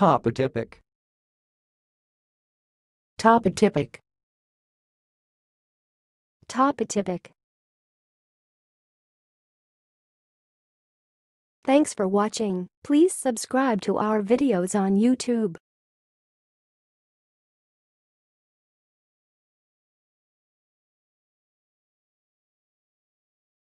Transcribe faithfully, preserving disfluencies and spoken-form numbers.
Topotypic. Topotypic. Topotypic. Thanks for watching. Please subscribe to our videos on YouTube.